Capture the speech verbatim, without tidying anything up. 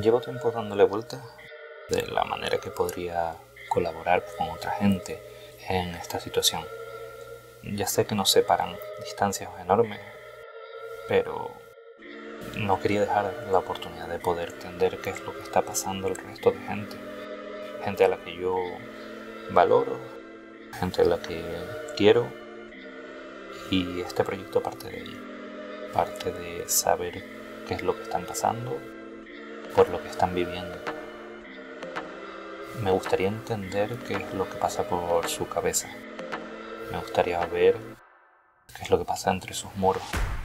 Llevo tiempo dándole vueltas de la manera que podría colaborar con otra gente en esta situación. Ya sé que nos separan distancias enormes, pero no quería dejar la oportunidad de poder entender qué es lo que está pasando al resto de gente. Gente a la que yo valoro, gente a la que quiero, y este proyecto parte de ahí. Parte de saber qué es lo que están pasando, por lo que están viviendo. Me gustaría entender qué es lo que pasa por su cabeza. Me gustaría ver qué es lo que pasa entre sus muros.